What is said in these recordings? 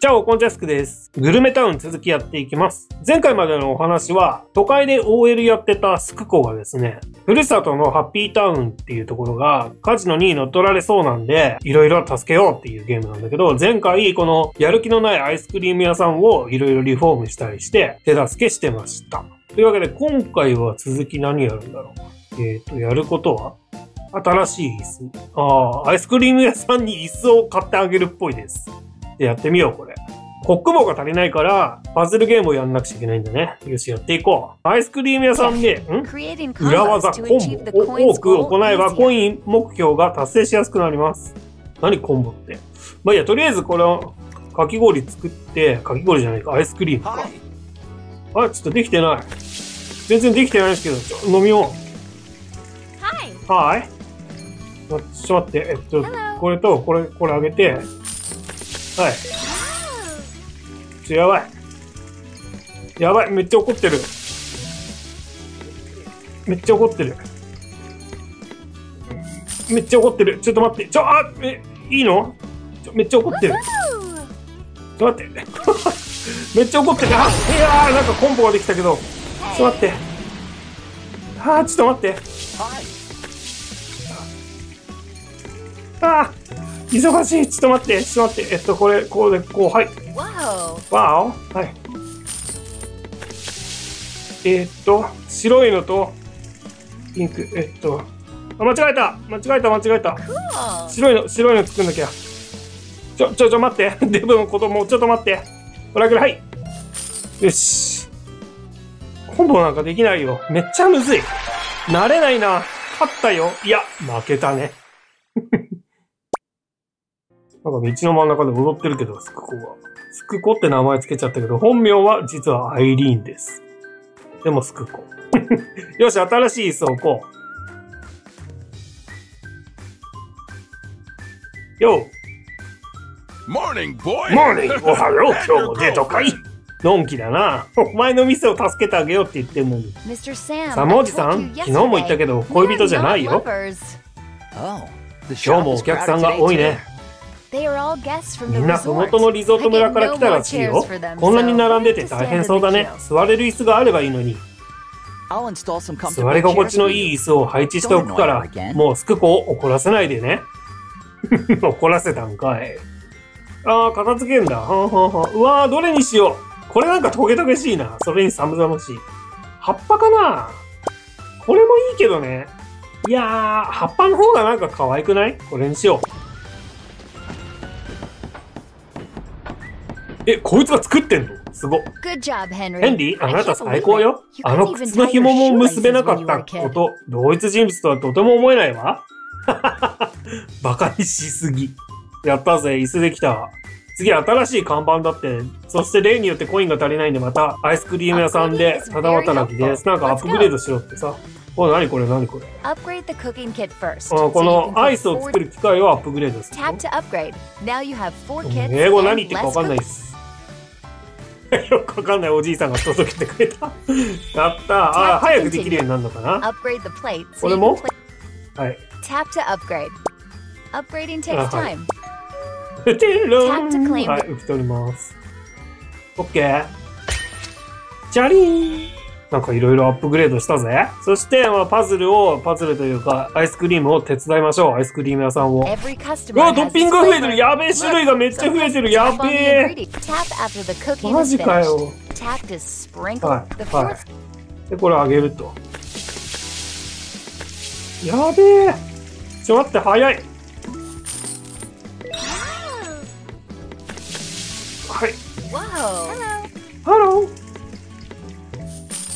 チャオ、コンチャスクです。グルメタウン続きやっていきます。前回までのお話は、都会で OL やってたスクコがですね、ふるさとのハッピータウンっていうところがカジノに乗っ取られそうなんで、いろいろ助けようっていうゲームなんだけど、前回このやる気のないアイスクリーム屋さんをいろいろリフォームしたりして手助けしてました。というわけで今回は続き何やるんだろう。やることは新しい椅子。アイスクリーム屋さんに椅子を買ってあげるっぽいです。やってみよう、これ。コック帽が足りないから、パズルゲームをやんなくちゃいけないんだね。よし、やっていこう。アイスクリーム屋さんで、裏技、コンボを多く行えば、コイン目標が達成しやすくなります。何コンボって。まあ、いや、とりあえずこれを、かき氷作って、かき氷じゃないか、アイスクリームか。あ、ちょっとできてない。全然できてないですけど、ちょっと飲みよう。はい。ちょっと待って、これと、これあげて、はい。やばい。やばい。めっちゃ怒ってる。めっちゃ怒ってる。めっちゃ怒ってる。ちょっと待って。あ、いいの？めっちゃ怒ってる。ちょっと待って。めっちゃ怒ってる。いやー、なんかコンボができたけど。ちょっと待って。ちょっと待って。忙しい。ちょっと待って、ちょっと待って。これ、こうで、こう、はい。わお。はい。白いのと、ピンク、あ、間違えた間違えた。白いの作んなきゃ。ちょ、待って。デブの子供、ちょっと待って。これぐらい、はい。よし。コンボなんかできないよ。めっちゃむずい。慣れないな。勝ったよ。いや、負けたね。なんか道の真ん中で踊ってるけど、スクコは。スクコって名前つけちゃったけど、本名は実はアイリーンです。でもスクコ。よし、新しい椅子を置こう。よう。モーニング、ボーイ。モーニング、おはよう。今日もデートかい。のんきだな。お前の店を助けてあげようって言ってるのに。サムおじさん、昨日も言ったけど、恋人じゃないよ。今日もお客さんが多いね。みんなふもとのリゾート村から来たらしいよ。こんなに並んでて大変そうだね。座れる椅子があればいいのに。座り心地のいい椅子を配置しておくから、もうスクコを怒らせないでね。怒らせたんかい。片付けんだ。うわー、どれにしよう。これなんかトゲトゲしいな。それに寒々しい。葉っぱかな？これもいいけどね。いやー、葉っぱの方がなんか可愛くない？これにしよう。こいつが作ってんの？すごっ。ヘンリー、あなた最高よ。あの靴の紐も結べなかったこと、同一人物とはとても思えないわ。バカにしすぎ。やったぜ、椅子できた。次、新しい看板だって。そして例によってコインが足りないんで、またアイスクリーム屋さんで、ただ働きです。なんかアップグレードしろってさ。何これ何これ。このアイスを作る機械をアップグレードする。英語何言ってるか分かんないです。よくわかんないおじいさんが届けてくれた。やったー。早くできるようになるのかな。これもはい。はい、受け取ります。OK。チャリーン。なんかいろいろアップグレードしたぜ。そして、パズルというか、アイスクリームを手伝いましょう。アイスクリーム屋さんを。うわ、トッピングが増えてる。やべえ、種類がめっちゃ増えてる。やべえ。マジかよ。はい。で、これあげると。やべえ。ちょっと待って、早い。はい。ハロー。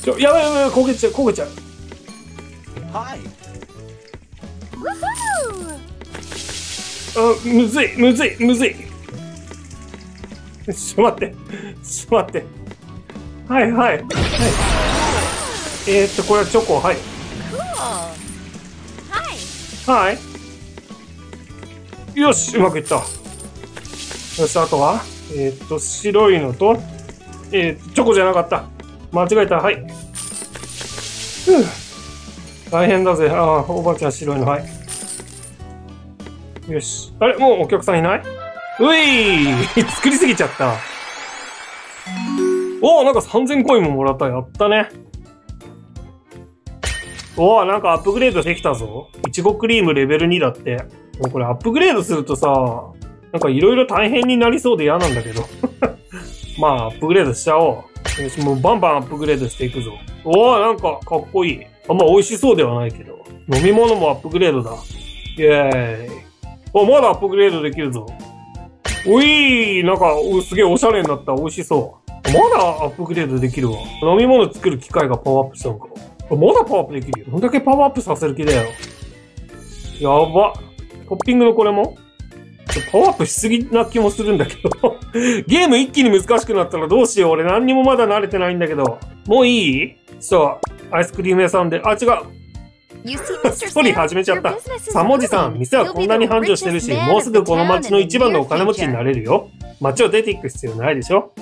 やばいやばい、焦げちゃう。はい。むずい。ちょっと待って。はい。これはチョコ、はい。はい。よし、うまくいった。よし、あとは、白いのと、チョコじゃなかった。間違えた、はい。大変だぜ。おばあちゃん白いの、はい。よし。あれ、もうお客さんいない？うい作りすぎちゃった。おお、なんか3000コインももらった。やったね。おお、なんかアップグレードできたぞ。いちごクリームレベル2だって。もうこれアップグレードするとさ、なんかいろいろ大変になりそうで嫌なんだけど。まあ、アップグレードしちゃおう。よし、もうバンバンアップグレードしていくぞ。おお、なんかかっこいい。あんま美味しそうではないけど。飲み物もアップグレードだ。イエーイ。お、まだアップグレードできるぞ。おいー、なんか、すげえおしゃれになった。美味しそう。まだアップグレードできるわ。飲み物作る機械がパワーアップしたのか。まだパワーアップできるよ。どんだけパワーアップさせる気だよ。やば。トッピングのこれもパワーアップしすぎな気もするんだけど。ゲーム一気に難しくなったらどうしよう。俺何にもまだ慣れてないんだけど。もういい？そう、アイスクリーム屋さんで、あ、違う。ソリ始めちゃった。サモジさん、店はこんなに繁盛してるし、もうすぐこの町の一番のお金持ちになれるよ。町を出ていく必要ないでしょ。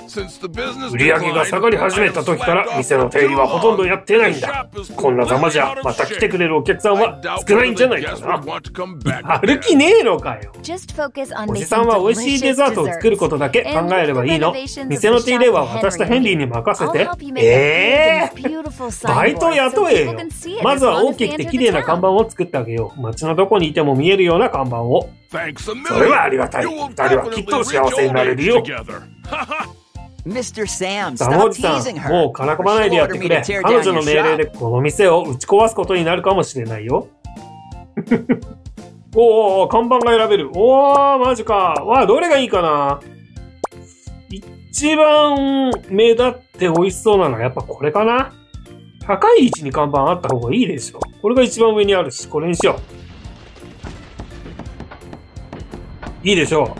売り上げが下がり始めた時から、店の手入れはほとんどやってないんだ。こんなざまじゃ、また来てくれるお客さんは少ないんじゃないかな。歩きねえのかよ。おじさんは美味しいデザートを作ることだけ考えればいいの。店の手入れは私とヘンリーに任せて。バイト雇えよ。まずは大きくて綺麗な看板を作ってあげよう。街のどこにいても見えるような看板を。それはありがたい。二人はきっと幸せになれるよ。サモジさん、もうからかまないでやってくれ。彼女の命令でこの店を打ち壊すことになるかもしれないよ。おお、看板が選べる。おお、マジか。わあ、どれがいいかな。一番目立って美味しそうなのはやっぱこれかな。高い位置に看板あった方がいいでしょ。これが一番上にあるし、これにしよう。いいでしょ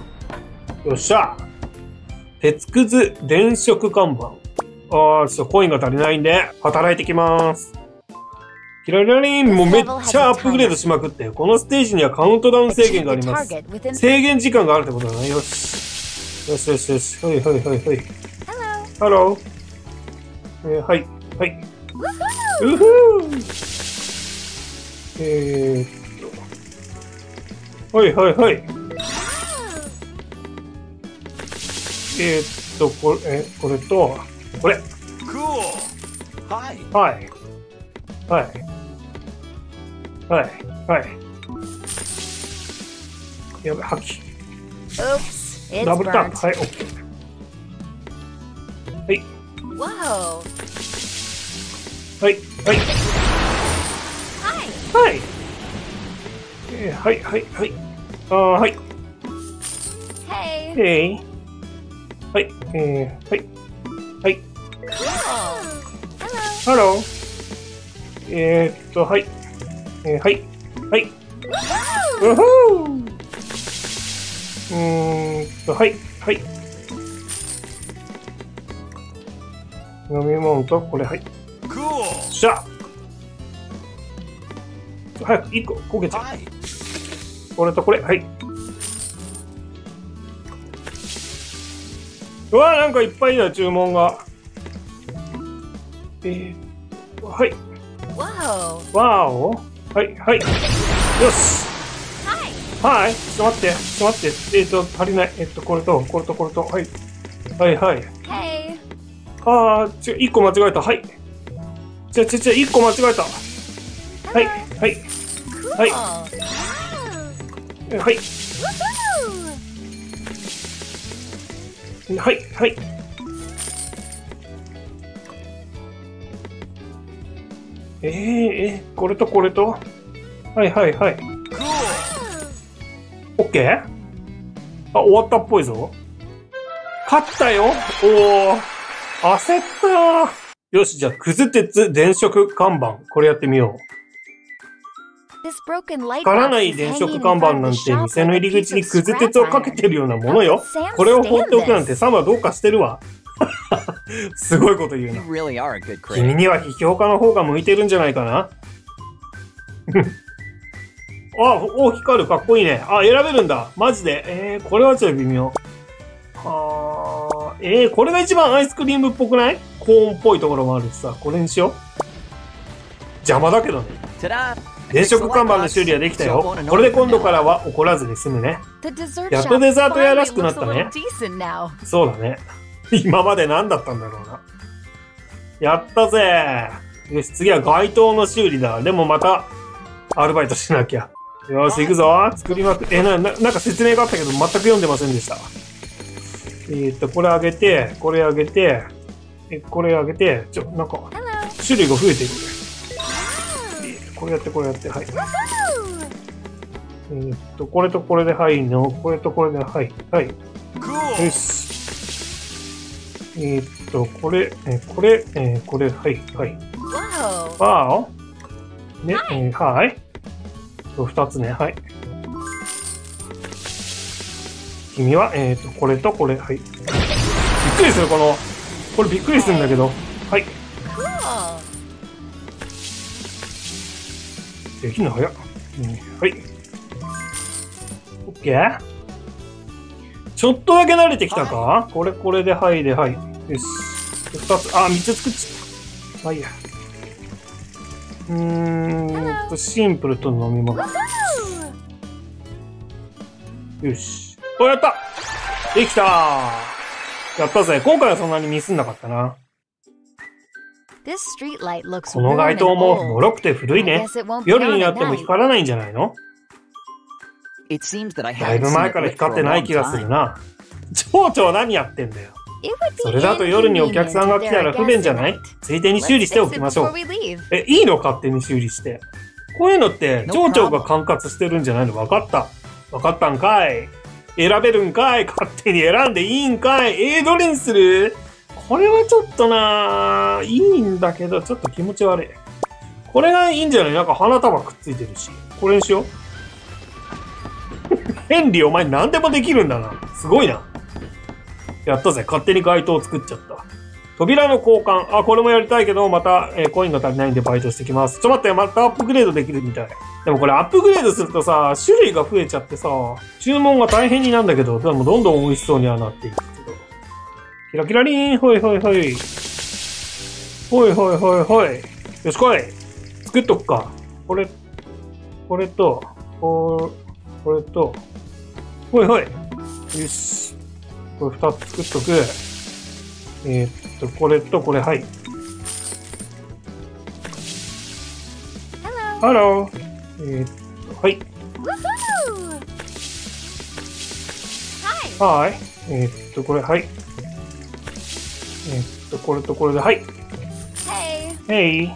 う。よっしゃ。鉄くず電飾看板。ああ、ちょっとコインが足りないんで、働いてきます。キララリン、もうめっちゃアップグレードしまくって。このステージにはカウントダウン制限があります。制限時間があるってことだね。よし。よしよしよし。はいはいはいはい。ハロー。はい。はい。うふーはいはいはいこれとこれはいはいはいはいやべ破棄ダブルタップはい OK はいはいはいはいはいはいはいああはいはいはいはいハローはいはいはいウホーはいはい飲み物とこれはいしゃ早く1個焦げちゃう、はい、これとこれはいうわーなんかいっぱいだ注文がはいわおはいはいよしはいちょっと待ってちょっと待って足りないこれとこれとこれとはいはいはいああ1個間違えたはいちょ、1個間違えた。はい、はい、はい。はい。はい、はい。これとこれと。はい、はい、はい。オッケー？あ、終わったっぽいぞ。勝ったよ。おー。焦ったー。よし、じゃあ、くず鉄電飾看板。これやってみよう。わからない電飾看板なんて、店の入り口にくず鉄をかけてるようなものよ。これを放っておくなんて、サムはどうかしてるわ。すごいこと言うな。君には批評家の方が向いてるんじゃないかな。あ、お、光る。かっこいいね。あ、選べるんだ。マジで。これはちょっと微妙。はあ、これが一番アイスクリームっぽくない？コーンっぽいところもあるしさ、これにしよう。邪魔だけどね。電飾看板の修理はできたよ。これで今度からは怒らずに済むね。やっとデザート屋らしくなったね。そうだね。今まで何だったんだろうな。やったぜ。よし、次は街灯の修理だ。でもまたアルバイトしなきゃ。よし、行くぞ。作りまくって。なんか説明があったけど全く読んでませんでした。これあげて、これあげて、これあげて、なんか、種類が増えてる。これやって、これやって、はい。これとこれで、はいの、これとこれで、はい、はい。よし。これ、これ、これ、はい、はい。わお。ね、はい。2つね、はい。君は、これとこれ、はい。びっくりする、これびっくりするんだけど、はい。できんの早っ。はい。オッケー。ちょっとだけ慣れてきたか？これ、これで、はいで、はい。よし。2つ、あ、3つ作っちゃった。まあいいや。シンプルと飲み物。よし。お、やった！できたー！やったぜ。今回はそんなにミスんなかったな。この街灯ももろくて古いね。夜になっても光らないんじゃないの？だいぶ前から光ってない気がするな。町長何やってんだよ。それだと夜にお客さんが来たら不便じゃない？ついでに修理しておきましょう。いいの？勝手に修理して。こういうのって町長が管轄してるんじゃないの？わかった。わかったんかい。選べるんかい。勝手に選んでいいんかい。どれにする？これはちょっとなぁ、いいんだけど、ちょっと気持ち悪い。これがいいんじゃない？なんか花束くっついてるし。これにしよう。ヘンリー、お前何でもできるんだな。すごいな。やったぜ。勝手に街灯を作っちゃった。扉の交換。あ、これもやりたいけど、また、コインが足りないんでバイトしてきます。ちょっと待って、またアップグレードできるみたい。でもこれアップグレードするとさ、種類が増えちゃってさ、注文が大変になるんだけど、でもどんどん美味しそうにはなっていくけど。キラキラリーン、ほいほいほい。ほいほいほいほい。よし来い。作っとくか。これと、これと、ほいほい。よし。これ二つ作っとく。これとこれ、はい。ハロー。はい。はい。これ、はい。これとこれで、はい。ヘイ。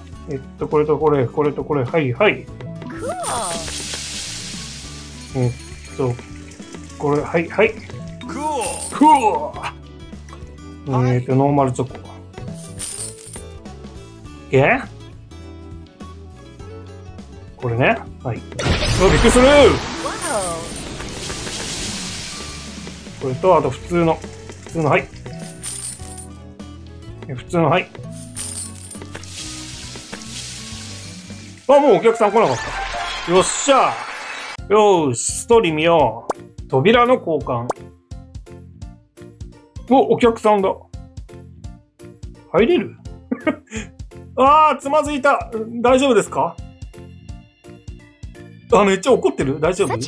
これとこれ、これとこれ、はい、はい。これ、はい、はい。ノーマルチョコ。これね。はい。うわ、びっくりする！これと、あと普通の、はい。普通の、はい。あ、もうお客さん来なかった。よっしゃ！よーし、ストーリー見よう。扉の交換。お客さんだ。入れる？あー、つまずいた。大丈夫ですか？あ、めっちゃ怒ってる？大丈夫？こ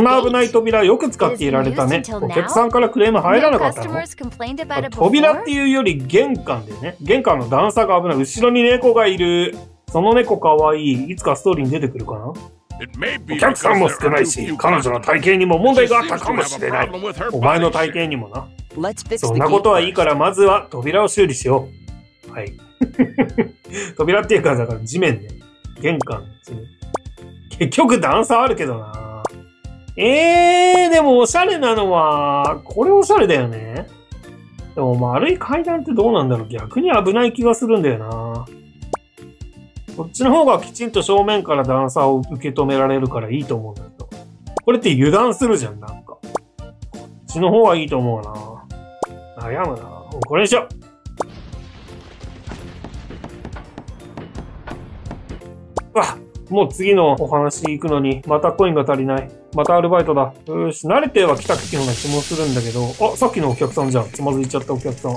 んな危ない扉よく使っていられたね。お客さんからクレーム入らなかったの？扉っていうより玄関でね。玄関の段差が危ない。後ろに猫がいる。その猫かわいい。いつかストーリーに出てくるかな？お客さんも少ないし、彼女の体型にも問題があったかもしれない。お前の体型にもな。そんなことはいいから、まずは扉を修理しよう。はい。扉っていうか、だから地面ね。玄関。結局段差あるけどな。でもおしゃれなのは、これおしゃれだよね。でも丸い階段ってどうなんだろう。逆に危ない気がするんだよな。こっちの方がきちんと正面から段差を受け止められるからいいと思うんだけど。これって油断するじゃん、なんか。こっちの方がいいと思うな。悩むな。これにしよう。うわっ。もう次のお話行くのに、またコインが足りない。またアルバイトだ。よし、慣れては来た気もするんだけど、あ、さっきのお客さんじゃん。つまずいちゃったお客さん。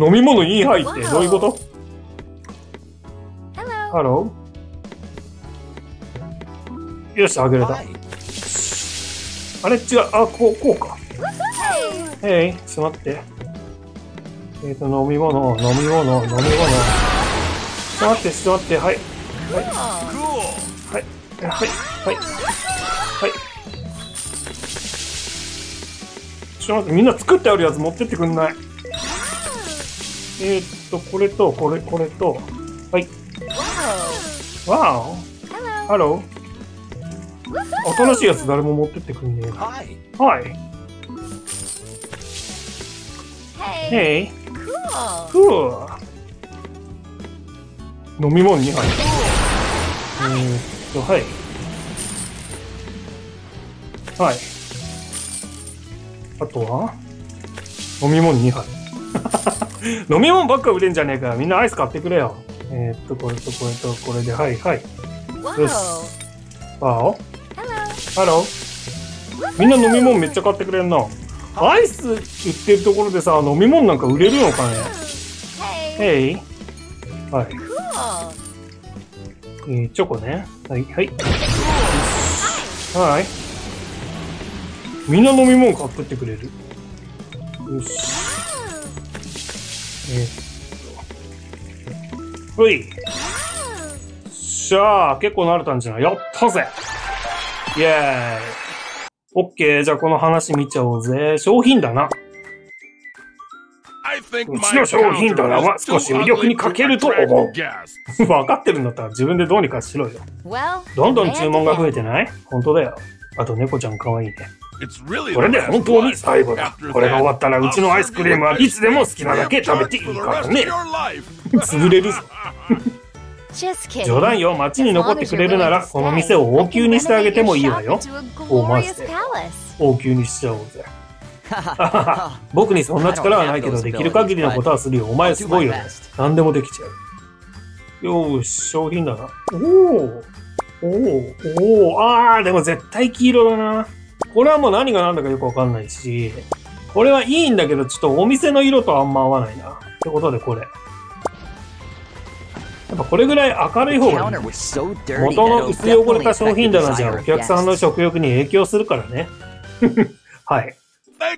飲み物に入って、どういうこと？ハロー。よし、上げれた。あれ違う、あ、こうか。ちょっと待って。飲み物。ちょっと待って、はい。はい。ちょっと待って、みんな作ってあるやつ持ってってくんない。これと、これと、はい。わお。ハロー。新しいやつ誰も持ってってくんねえな。はい。飲み物2杯。はい。あとは飲み物2杯。飲み物ばっか売れんじゃねえか。みんなアイス買ってくれよ。これとこれとこれで、はい。よし。わお。ハロー。みんな飲み物めっちゃ買ってくれるな。アイス売ってるところでさ、飲み物なんか売れるのかね。チョコね。みんな飲み物買ってってくれる。よし。ほい。しゃあ、結構慣れたんじゃない？やったぜ。イエーイ。オッケー、じゃあこの話見ちゃおうぜ。商品だな。うちの商品棚は少し魅力に欠けると思う。分かってるんだったら自分でどうにかしろよ。どんどん注文が増えてない？本当だよ。あと猫ちゃんかわいいね。これで本当に最後だ。これが終わったらうちのアイスクリームはいつでも好きなだけ食べていいからね。潰れるぞ。冗談よ、街に残ってくれるならこの店を王宮にしてあげてもいいわよ。おマジで王宮にしちゃおうぜ。僕にそんな力はないけど、できる限りのことはするよ。お前すごいよね。何でもできちゃうよ。し、商品だな。おお、あー、でも絶対黄色だな。これはもう何が何だかよくわかんないし、これはいいんだけど、ちょっとお店の色とあんま合わないな。ってことでこれ。やっぱこれぐらい明るい方がいい。元の薄汚れた商品棚じゃお客さんの食欲に影響するからね。はい。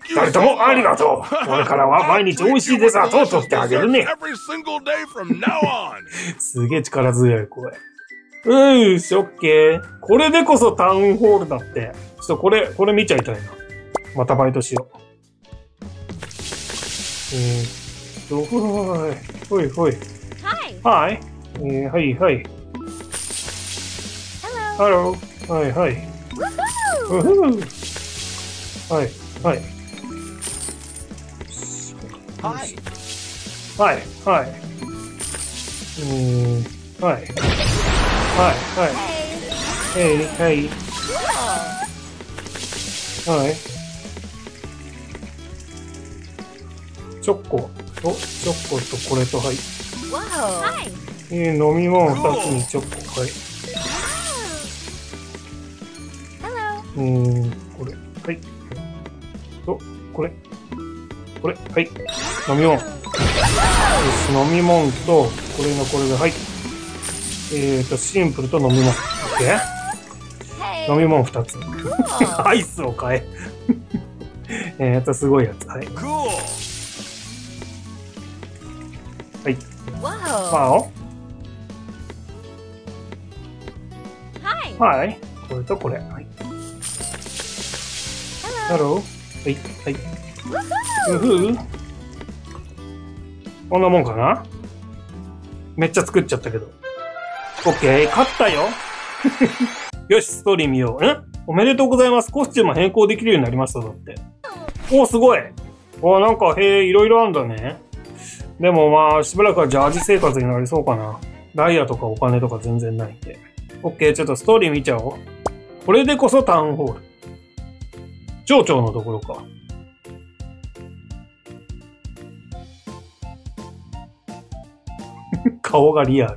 二人ともありがとう。これからは毎日美味しいデザートを取ってあげるね。すげえ力強い声。うん、しょっけー。これでこそタウンホールだって。ちょっとこれ見ちゃいたいな。またバイトしよう。ほい。はい。はい。ハロー。はい。チョコとこれと、はい。飲み物2つにチョコ、はい。これ、はい。これ、はい。飲み物。よし、飲み物と、これで、はい。シンプルと飲み物。飲み物2つ。アイスを買え。すごいやつ、はい。はい。これとこれ。はい。ハロー。はい。こんなもんかな？めっちゃ作っちゃったけど。オッケー、勝ったよ。よし、ストーリー見よう。おめでとうございます。コスチューム変更できるようになりました、だって。おー、すごい。なんか、いろいろあんだね。でもまあ、しばらくはジャージ生活になりそうかな。ダイヤとかお金とか全然ないんで。オッケー、ちょっとストーリー見ちゃおう。これでこそタウンホール。町長のところか。顔がリアル。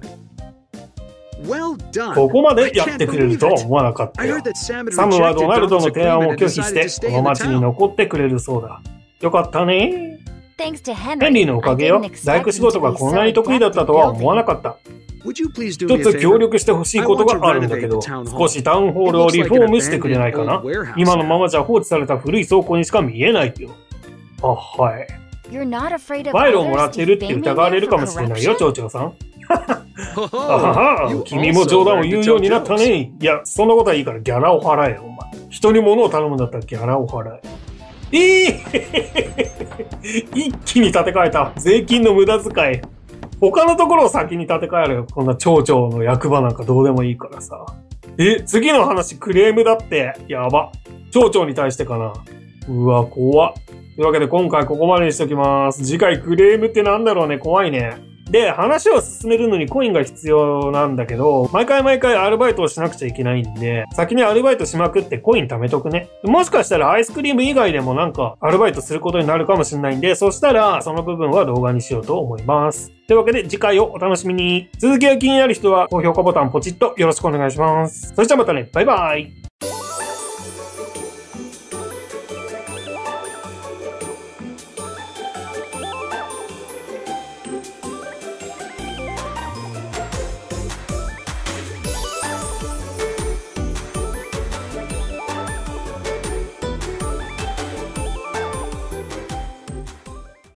ここまでやってくれるとは思わなかったよ。サムはドナルドの提案を拒否して、この町に残ってくれるそうだ。よかったね。ヘンリーのおかげよ。大工仕事がこんなに得意だったとは思わなかった。ちょっと協力してほしいことがあるんだけど、少しタウンホールをリフォームしてくれないかな。今のままじゃ放置された古い倉庫にしか見えないよ。あ、はい。賄賂をもらっているって疑われるかもしれないよ、町長さん。あはは、君も冗談を言うようになったね。いや、そんなことはいいからギャラを払えよ、お前。人に物を頼むんだったらギャラを払え。一気に立て替えた。税金の無駄遣い。他のところを先に立て替えるよ。こんな町長の役場なんかどうでもいいからさ。次の話クレームだって。やば。町長に対してかな。うわ、怖っ。というわけで今回ここまでにしときます。次回クレームってなんだろうね。怖いね。で、話を進めるのにコインが必要なんだけど、毎回アルバイトをしなくちゃいけないんで、先にアルバイトしまくってコイン貯めとくね。もしかしたらアイスクリーム以外でもなんかアルバイトすることになるかもしれないんで、そしたらその部分は動画にしようと思います。というわけで次回をお楽しみに。続きが気になる人は高評価ボタンポチッとよろしくお願いします。それじゃまたね、バイバイ。